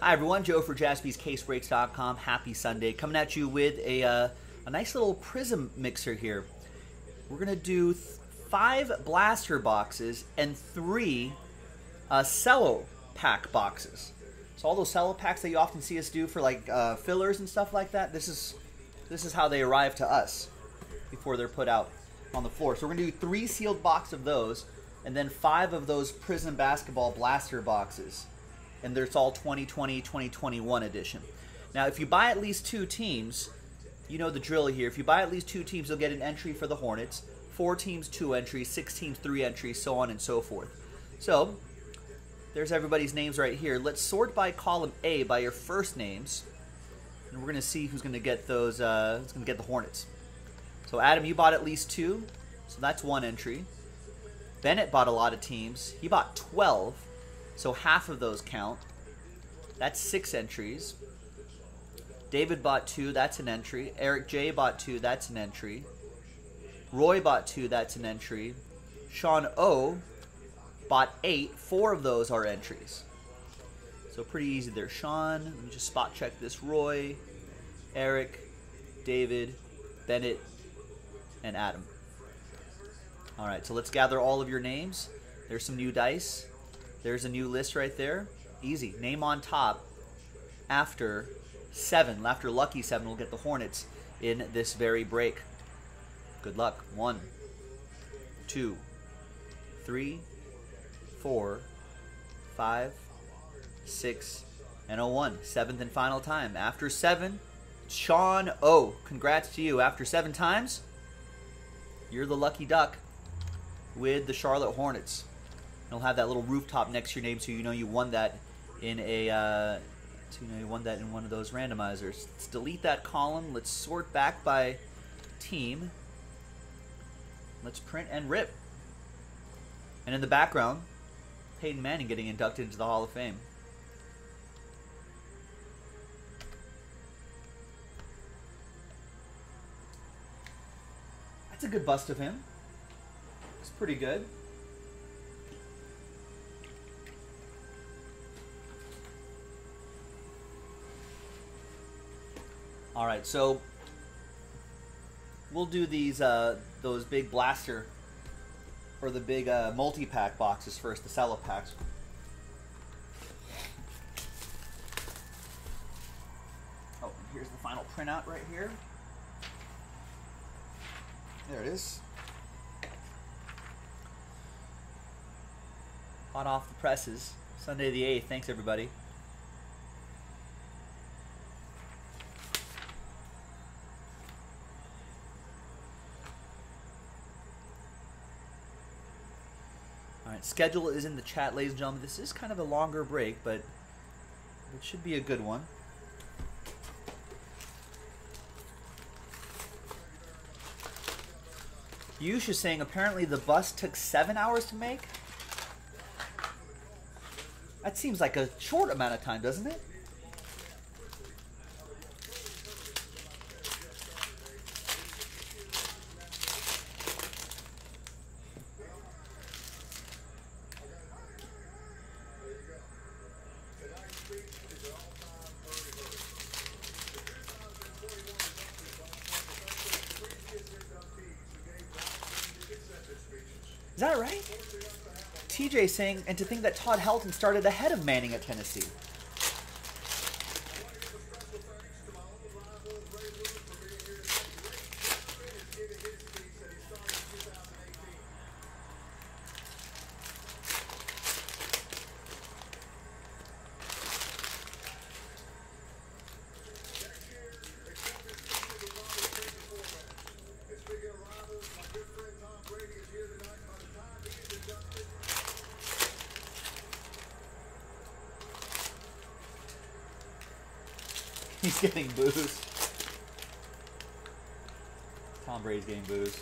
Hi everyone, Joe for JaspysCaseBreaks.com. Happy Sunday. Coming at you with a nice little prism mixer here. We're going to do 5 blaster boxes and 3 cello pack boxes. So all those cello packs that you often see us do for like fillers and stuff like that, this is how they arrive to us before they're put out on the floor. So we're going to do 3 sealed box of those and then 5 of those prism basketball blaster boxes. And there's all 2020-2021 edition. Now, if you buy at least 2 teams, you know the drill here. If you buy at least 2 teams, you'll get an entry for the Hornets. 4 teams, 2 entries. 6 teams, 3 entries, so on and so forth. So, there's everybody's names right here. Let's sort by column A by your first names, and we're going to see who's going to get those. Who's going to get the Hornets? So, Adam, you bought at least 2, so that's 1 entry. Bennett bought a lot of teams. He bought 12. So half of those count. That's 6 entries. David bought 2. That's an entry. Eric J bought 2. That's an entry. Roy bought 2. That's an entry. Sean O bought 8. 4 of those are entries. So pretty easy there. Sean, let me just spot check this. Roy, Eric, David, Bennett, and Adam. All right, so let's gather all of your names. There's some new dice. There's a new list right there. Easy. Name on top after 7. After lucky 7, we'll get the Hornets in this very break. Good luck. 1, 2, 3, 4, 5, 6, and 1. 7th and final time. After 7, Sean O. Congrats to you. After 7 times, you're the lucky duck with the Charlotte Hornets. You'll have that little rooftop next to your name, so you know you won that in a, so you know you won that in one of those randomizers. Let's delete that column. Let's sort back by team. Let's print and rip. And in the background, Peyton Manning getting inducted into the Hall of Fame. That's a good bust of him. It's pretty good. All right, so we'll do these those big blaster or the big multi-pack boxes first, the cello packs. Oh, and here's the final printout right here. There it is. Hot off the presses, Sunday the 8th. Thanks, everybody. Schedule is in the chat, ladies and gentlemen. This is kind of a longer break, but it should be a good one. Yush is saying apparently the bust took 7 hours to make. That seems like a short amount of time, doesn't it? Is that right? TJ saying, and to think that Todd Helton started ahead of Manning at Tennessee. He's getting booze. Tom Brady's getting booze.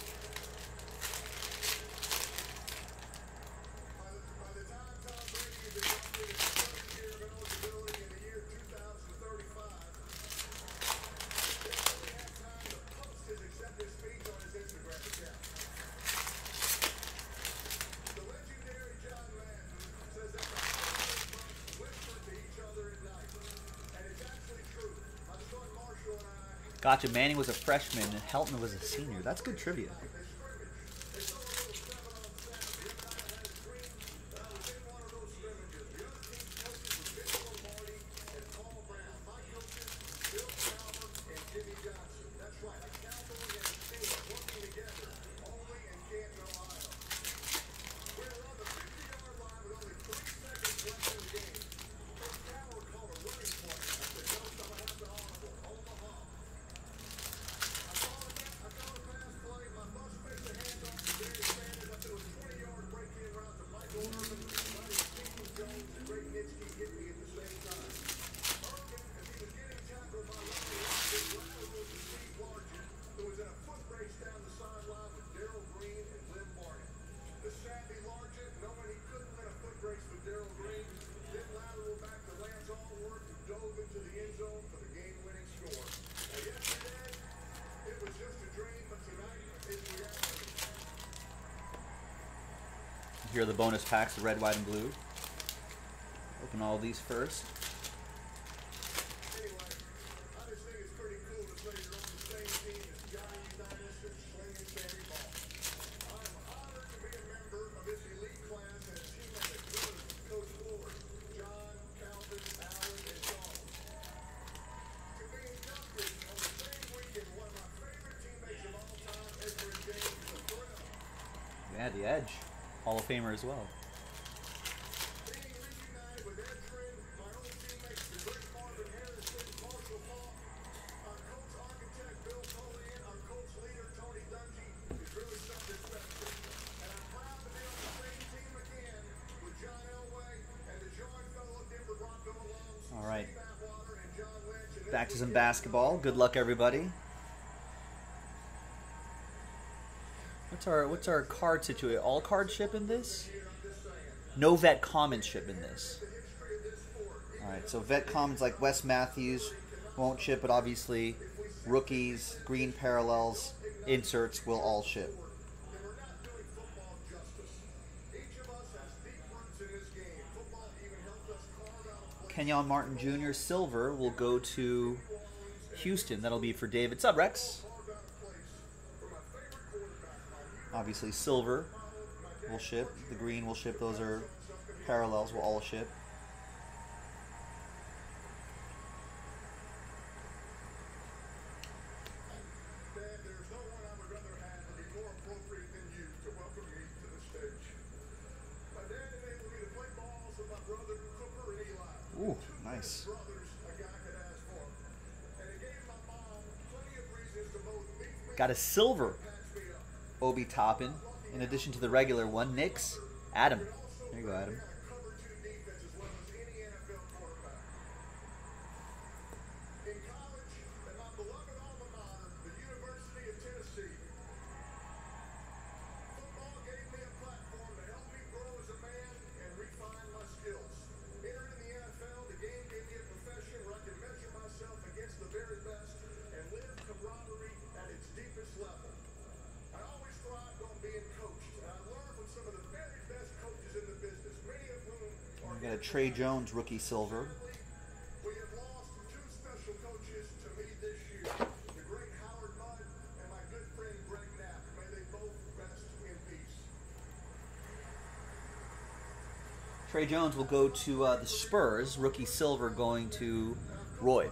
Gotcha. Manning was a freshman and Helton was a senior. That's good trivia. Here are the bonus packs, the red, white, and blue. Open all these first. Yeah, the Edge. Hall of Famer as well. All right. Back to some basketball. Good luck, everybody. What's our card situation? All card shipping this? No Vet Commons shipping this. Alright, so Vet Commons like Wes Matthews won't ship, but obviously rookies, green parallels, inserts will all ship. Kenyon Martin Jr. Silver will go to Houston. That'll be for David Subrex. Obviously, silver will ship. The green will ship. Those are parallels. Will all ship. Ooh, nice. Got a silver. Obi Toppin, in addition to the regular one. Knicks, Adam. There you go, Adam. We got a Trey Jones rookie silver. We have lost two special coaches to me this year. The great Howard Mudd and my good friend Greg Knapp. May they both rest in peace. Trey Jones will go to the Spurs. Rookie silver going to Roy.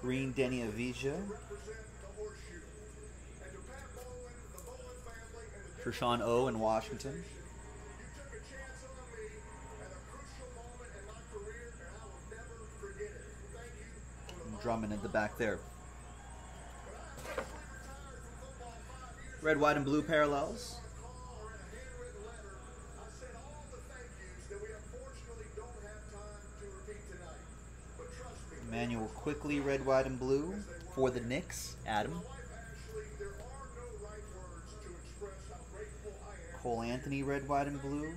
Green Denny Avdija. Trishawn O in Washington. And Drummond at the back there. Red, white, and blue parallels. Immanuel Quickley, red, white, and blue for the Knicks. Adam. Cole Anthony, red, white, and blue.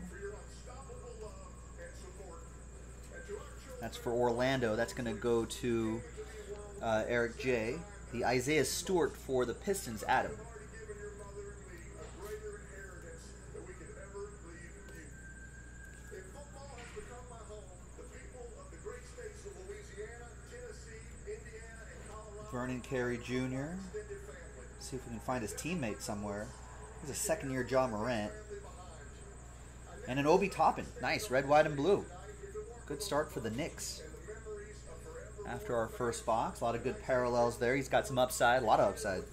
That's for Orlando. That's going to go to Eric J. The Isaiah Stewart for the Pistons. Adam. Vernon Carey Jr. Let's see if we can find his teammate somewhere. He's a second-year Ja Morant. And an Obi Toppin. Nice. Red, white, and blue. Good start for the Knicks. After our first box. A lot of good parallels there. He's got some upside. A lot of upside.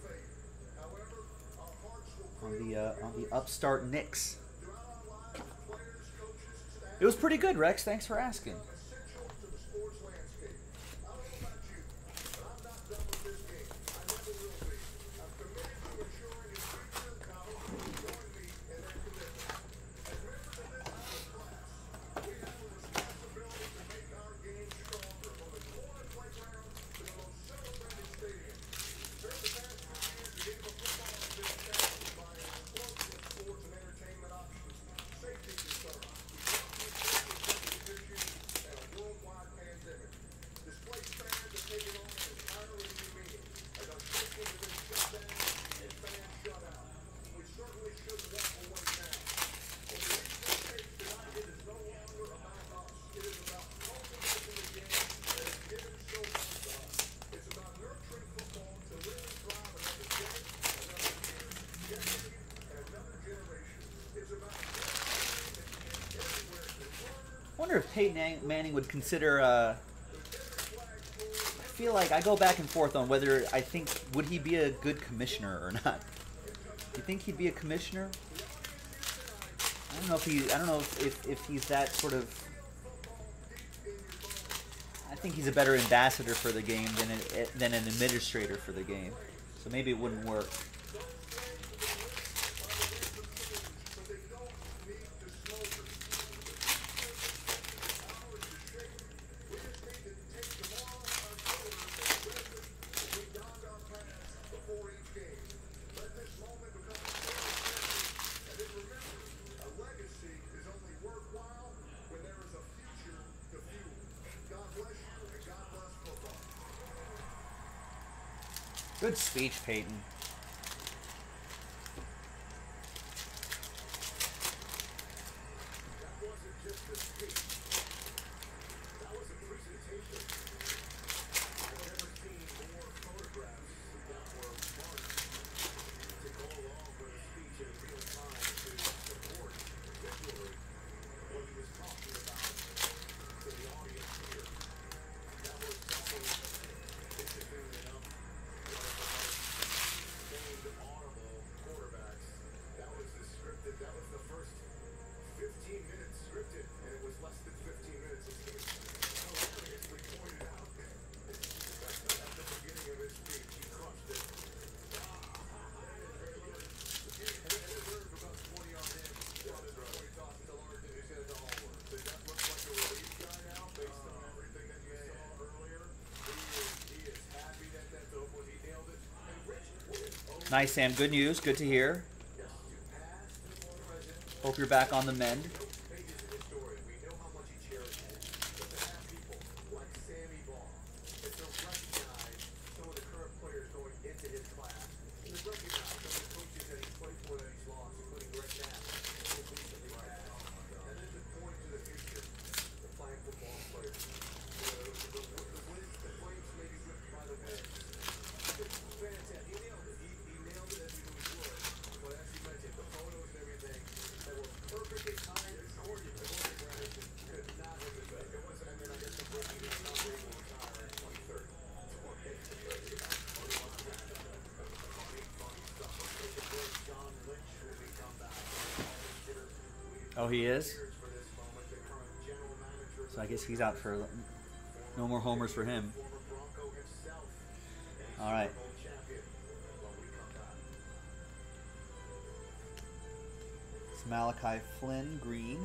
On the upstart Knicks. It was pretty good, Rex. Thanks for asking. I wonder if Peyton Manning would consider, I feel like I go back and forth on whether I think, would he be a good commissioner or not? Do you think he'd be a commissioner? I don't know if he, I don't know if he's that sort of, I think he's a better ambassador for the game than an administrator for the game. So maybe it wouldn't work. Good speech, Peyton. Nice, Sam. Good news. Good to hear. Hope you're back on the mend. Oh, he is? So I guess he's out for no more homers for him. All right. It's Malachi Flynn, green.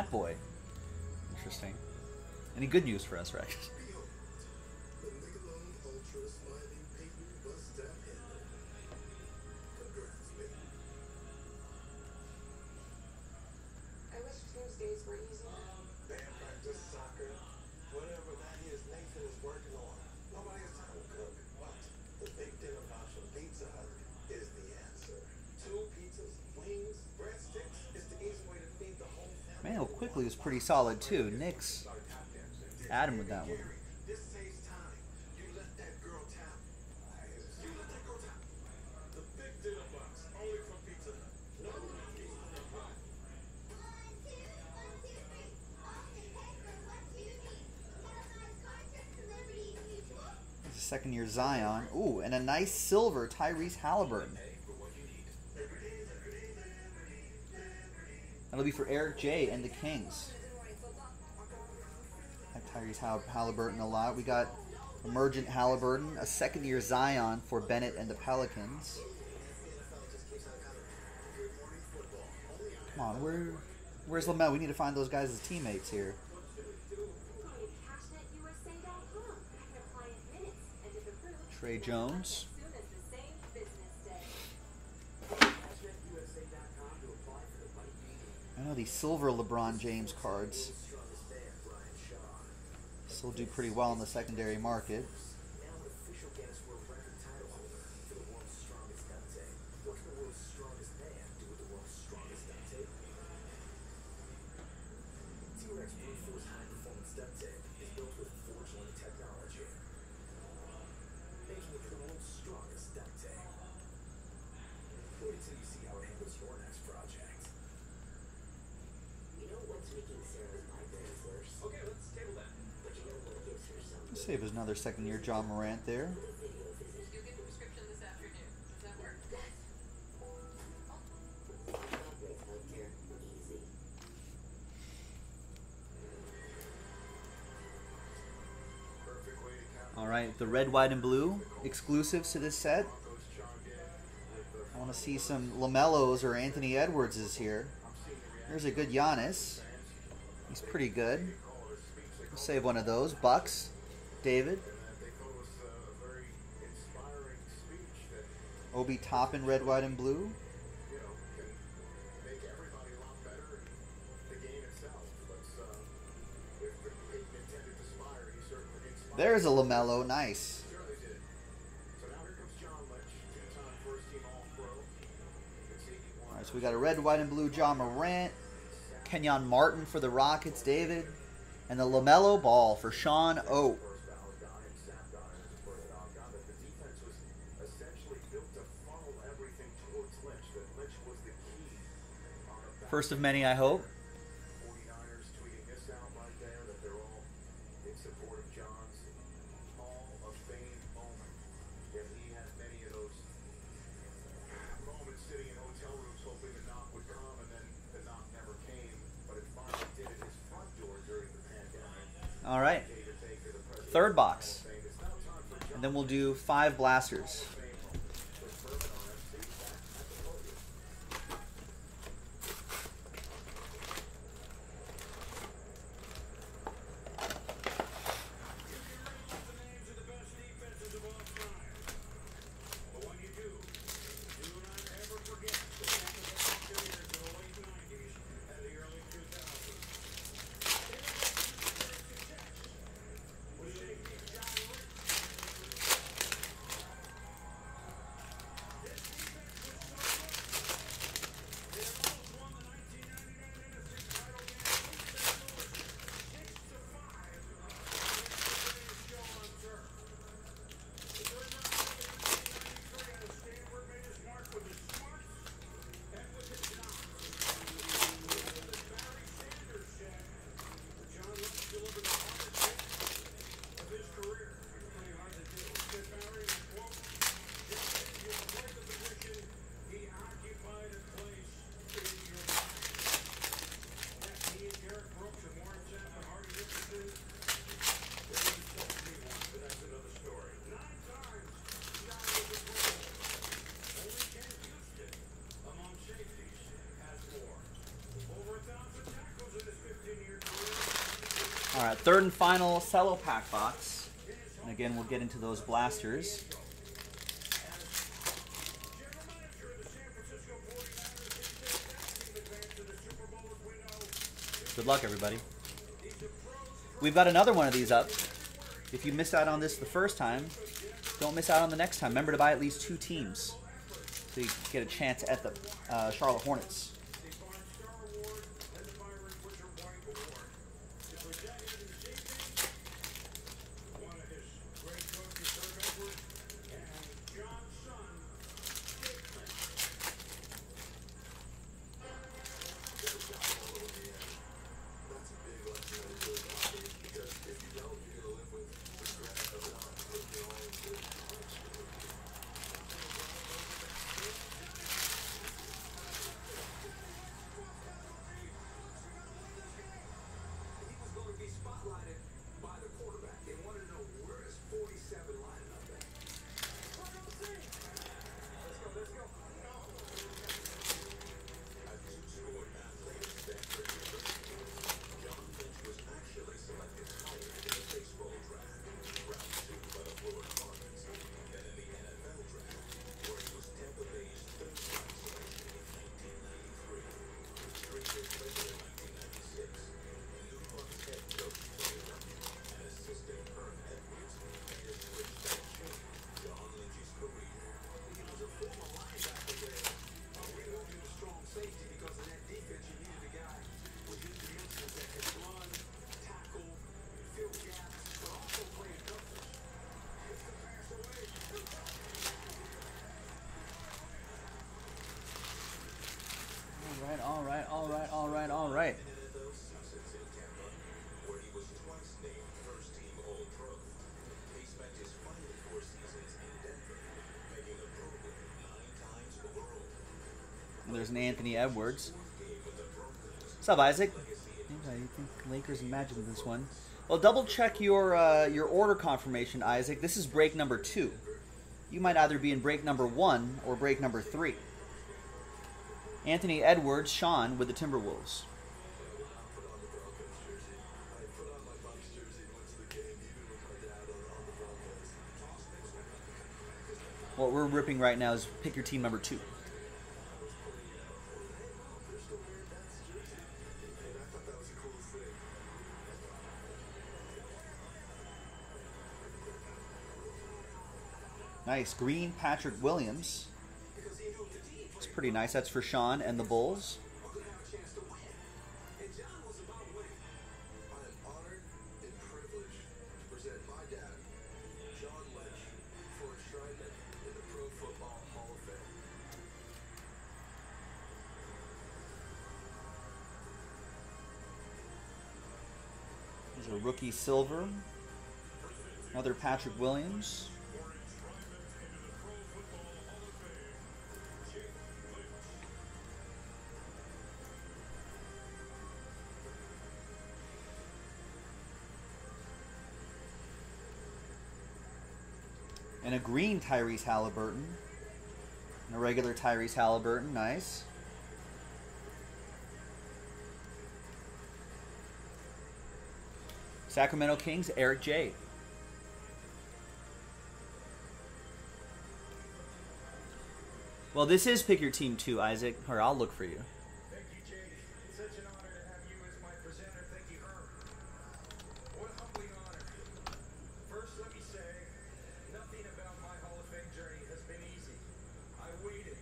Fat Boy. Interesting. Any good news for us, Rex? Man, quickly is pretty solid too. Knicks at him with that one. Second year Zion. Ooh, and a nice silver Tyrese Haliburton. That'll be for Eric J. and the Kings. That Tyrese Haliburton a lot. We got emergent Haliburton, a second-year Zion for Bennett and the Pelicans. Come on, where's LaMelo? We need to find those guys as teammates here. Trey Jones. I know these silver LeBron James cards still do pretty well in the secondary market. Save us another second year John Morant there. You'll get the prescription this afternoon. Does that work? All right, the red, white, and blue exclusives to this set. I want to see some LaMelos or Anthony Edwards is here. There's a good Giannis. He's pretty good. We'll save one of those. Bucks. David. Obi Toppin, red, white, and blue. There's a LaMelo, nice. All right, so we got a red, white, and blue Ja Morant, Kenyon Martin for the Rockets, David, and the LaMelo Ball for Sean O. First of many, I hope. 49ers tweeting this out right there that they're all in support of John's Hall of Fame moment. And he had many of those moments sitting in hotel rooms hoping the knock would come, and then the knock never came, but it finally did at his front door during the pandemic. All right. Third box. And then we'll do 5 blasters. All right, third and final cello pack box. And again, we'll get into those blasters. Good luck, everybody. We've got another one of these up. If you missed out on this the first time, don't miss out on the next time. Remember to buy at least two teams so you get a chance at the Charlotte Hornets. All right. There's an Anthony Edwards. What's up, Isaac? I think Lakers imagined this one. Well, double check your order confirmation, Isaac. This is break number 2. You might either be in break number 1 or break number 3. Anthony Edwards, Sean, with the Timberwolves. What we're ripping right now is pick your team number 2. Nice. Green, Patrick Williams. It's pretty nice. That's for Sean and the Bulls. There's a rookie silver. Another Patrick Williams. And a green Tyrese Haliburton. And a regular Tyrese Haliburton. Nice. Sacramento Kings, Eric J. Well, this is Pick Your Team 2, Isaac. Or I'll look for you. Thank you, Jake. It's such an honor to have you as my presenter. Thank you, Herb. What a humbling honor. First, let me say, nothing about my Hall of Fame journey has been easy. I waited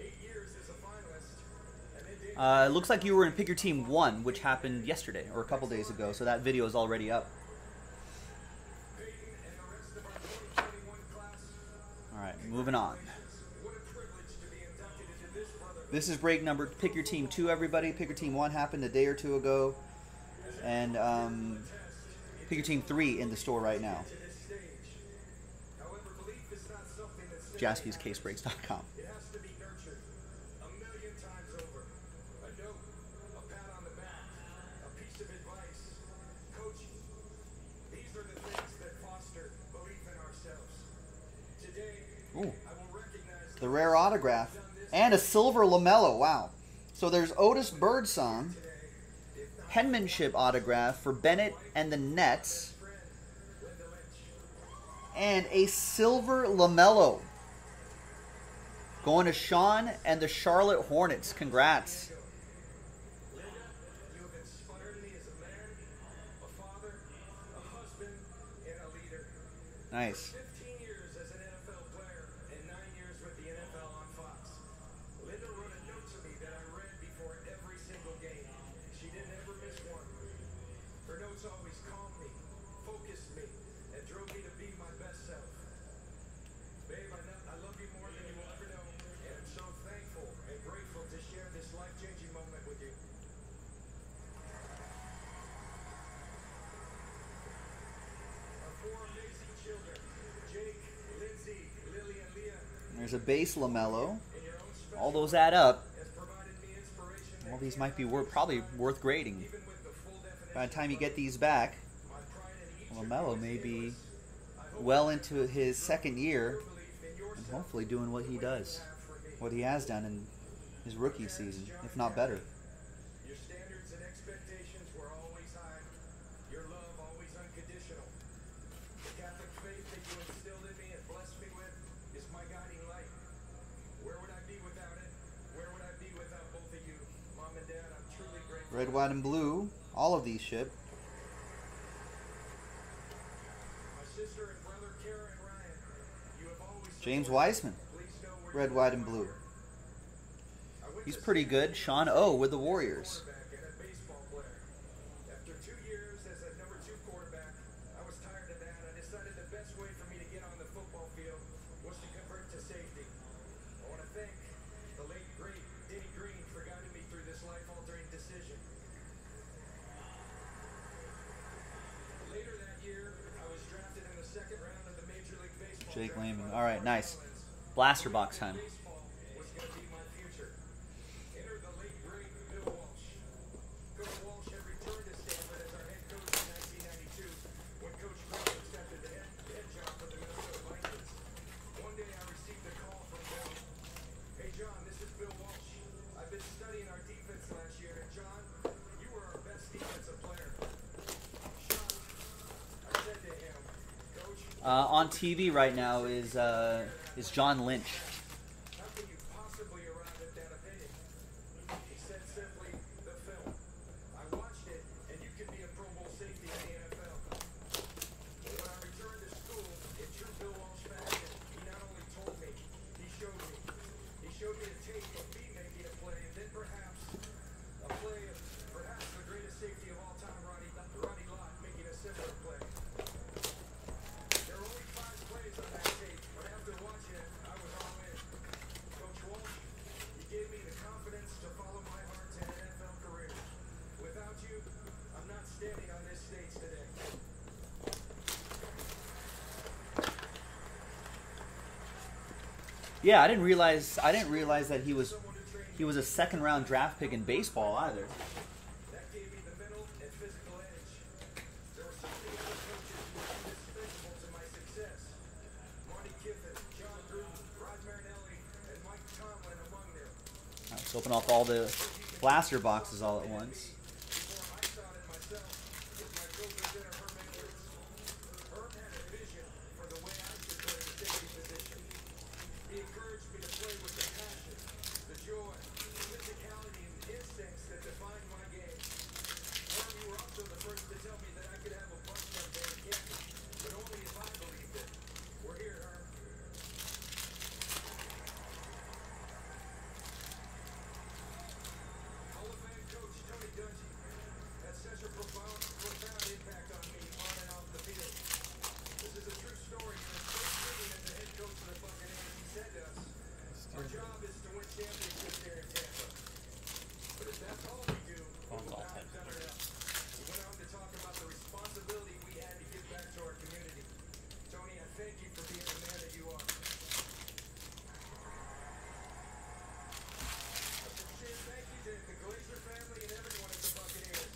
8 years as a finalist. It looks like you were in Pick Your Team 1, which happened yesterday or a couple days ago, so that video is already up. Peyton and the rest of our 2021 class. All right, moving on. What a privilege to be inducted into this brotherhood. This is break number Pick Your Team 2, everybody. Pick Your Team 1 happened a day or two ago, and Pick Your Team 3 in the store right now. JaspysCaseBreaks.com. It has to be nurtured a million times over. A note, a pat on the back, a piece of advice, coaching. These are the things that foster belief in ourselves. Today, I will recognize the rare autograph and a silver LaMelo. Wow. So there's Otis Birdsong, penmanship autograph for Bennett and the Nets. And a silver LaMelo going to Sean and the Charlotte Hornets. Congrats. Nice. 15 years as an NFL player and 9 years with the NFL on Fox. Linda wrote a note to me that I read before every single game. She didn't ever miss one. Her notes always calmed me, focused me, and drove me to be my best self. Babe, I love you more than you will ever know, and I'm so thankful and grateful to share this life-changing moment with you. There's a base LaMelo. All those add up. All these might be probably worth grading. By the time you get these back, LaMelo may be well into his second year and hopefully doing what he does, what he has done in his rookie season, if not better. Your standards and expectations were always high. Your love always unconditional. The Catholic faith that you instilled in me and blessed me with is my guiding light. Where would I be without it? Where would I be without both of you? Mom and Dad, I'm truly grateful. Red, white, and blue. All of these ship. My sister and brother, Kara and Ryan, you have always... James Wiseman. Red, white, and blue. He's pretty good. Sean O with the Warriors. After 2 years as a #2 quarterback, I was tired of that. I decided the best way for me to get on the football field was to convert to safety. I want to thank the late, great Denny Green for guiding me through this life-altering decision. Later that year, I was drafted in the 2nd round of the Major League Baseball. Jake Lehman. All right, nice. Blaster box time. On TV right now is John Lynch. How can you possibly arrive at that opinion? He said simply, the film. I watched it, and you can be a Pro Bowl safety in the NFL. When I returned to school, in true Bill Walsh fashion, he not only told me, he showed me. He showed me a tape of me making a play, and then perhaps a play of perhaps the greatest safety of all time, Ronnie Lott, making a similar play. Yeah, I didn't realize that he was a 2nd round draft pick in baseball either. That gave me the mental and physical edge. There were so many other coaches who were indispensable to my success. Marty Kiffin, John Gruden, Rod Marinelli, and Mike Tomlin among them. Right, let's open up all the blaster boxes all at once.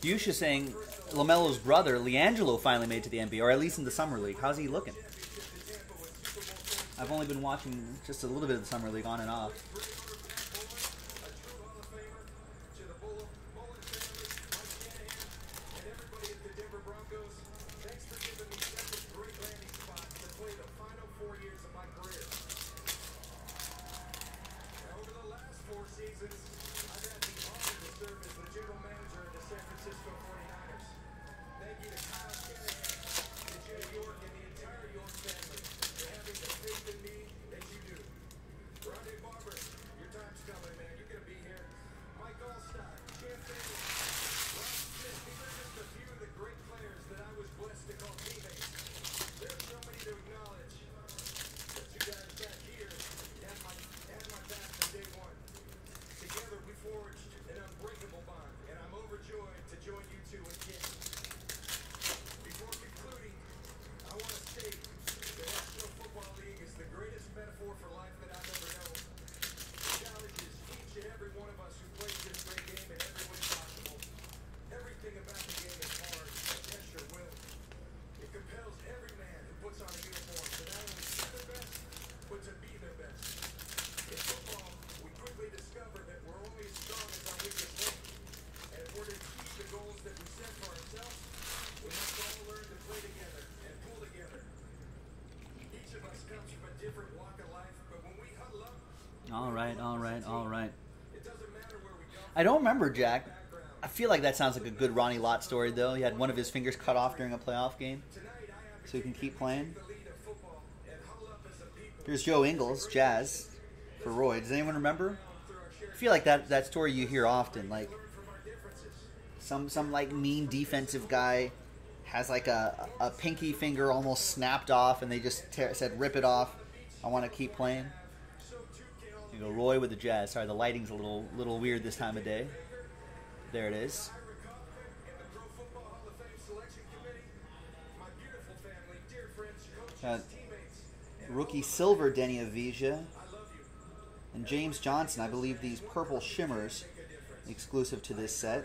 Yusha saying LaMelo's brother, LiAngelo, finally made it to the NBA, or at least in the Summer League. How's he looking? I've only been watching just a little bit of the Summer League on and off. All right. I don't remember, Jack. I feel like that sounds like a good Ronnie Lott story, though. He had one of his fingers cut off during a playoff game, so he can keep playing. Here's Joe Ingles, Jazz, for Roy. Does anyone remember? I feel like that story you hear often, like some like mean defensive guy has like a pinky finger almost snapped off, and they just said, "Rip it off. I want to keep playing." You go Roy with the Jazz. Sorry, the lighting's a little weird this time of day. There it is. Rookie silver Denny Avdija and James Johnson. I believe these purple shimmers exclusive to this set.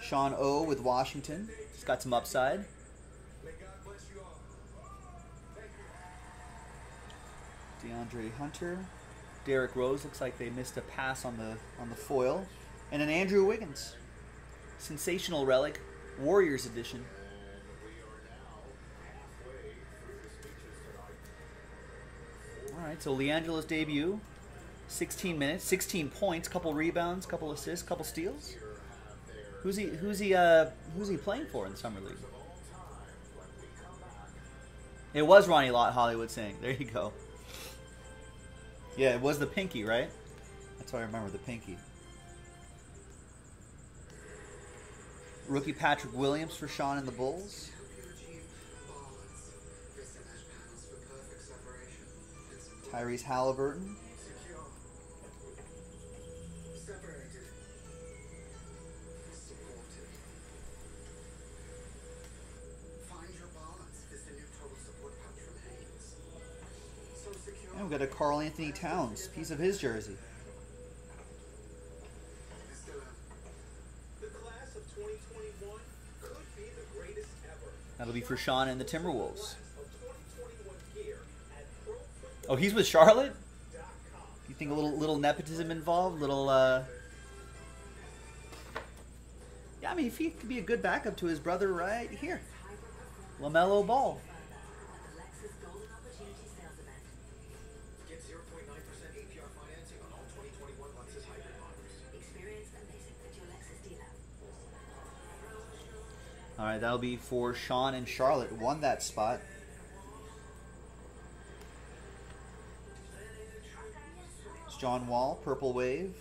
Sean O with Washington. He's got some upside. DeAndre Hunter. Derrick Rose, looks like they missed a pass on the foil. And an Andrew Wiggins. Sensational relic. Warriors edition. Alright, so LiAngelo's debut. 16 minutes, 16 points, couple rebounds, couple assists, couple steals. Who's he playing for in the summer league? It was Ronnie Lott, Hollywood saying. There you go. Yeah, it was the pinky, right? That's why I remember the pinky. Rookie Patrick Williams for Sean and the Bulls. Tyrese Haliburton. We've got a Carl Anthony Towns, piece of his jersey. That'll be for Sean and the Timberwolves. Oh, he's with Charlotte? You think a little nepotism involved? Yeah, I mean, if he could be a good backup to his brother right here. LaMelo Ball. All right, that'll be for Sean and Charlotte. Won that spot. It's John Wall, Purple Wave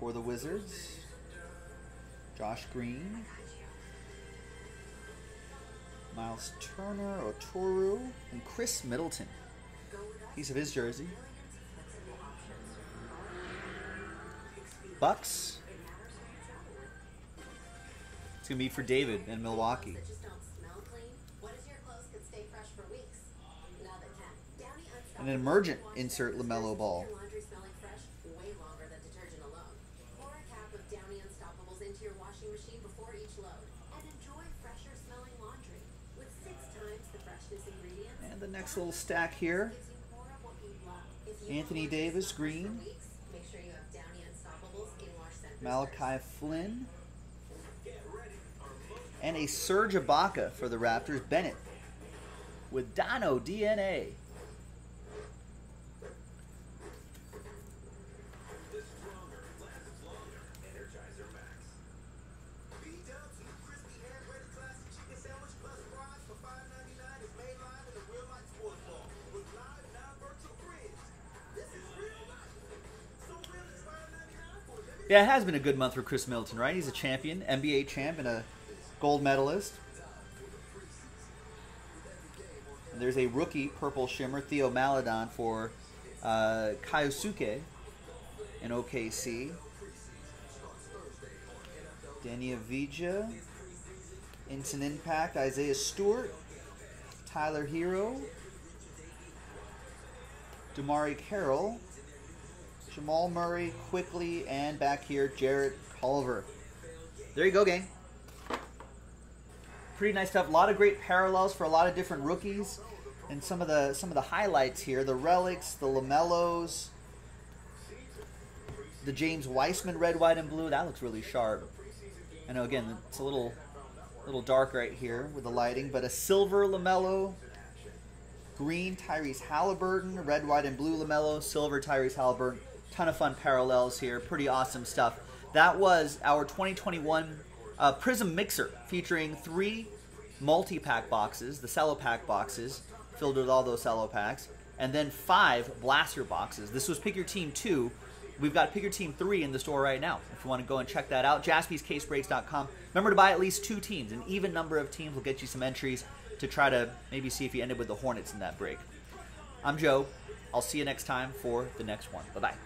for the Wizards. Josh Green. Miles Turner, Oturu, and Khris Middleton. Piece of his jersey. Bucks. It's going to be for David in Milwaukee. An emergent insert LaMelo Ball. And the next little stack here. Anthony Davis, green. Malachi Flynn. And a Serge Ibaka for the Raptors. Bennett with Dono DNA. Yeah, it has been a good month for Khris Middleton, right? He's a champion, NBA champ, and a gold medalist. And there's a rookie purple shimmer, Theo Maladon for Kyosuke in OKC. Denny Avdija, Instant Impact, Isaiah Stewart, Tyler Hero, Damari Carroll, Jamal Murray, Quickly, and back here, Jarrett Culver. There you go, gang. Pretty nice stuff. A lot of great parallels for a lot of different rookies, and some of the highlights here: the relics, the LaMelos, the James Wiseman red, white, and blue. That looks really sharp. I know again it's a little dark right here with the lighting, but a silver LaMelo Green, Tyrese Haliburton. Red, white, and blue, LaMelo. Silver, Tyrese Haliburton. Ton of fun parallels here. Pretty awesome stuff. That was our 2021 Prism Mixer featuring 3 multi-pack boxes, the cello pack boxes, filled with all those cello packs, and then 5 blaster boxes. This was Pick Your Team 2. We've got Pick Your Team 3 in the store right now. If you want to go and check that out, JaspysCaseBreaks.com. Remember to buy at least 2 teams. An even number of teams will get you some entries to try to maybe see if you ended with the Hornets in that break. I'm Joe. I'll see you next time for the next one. Bye-bye.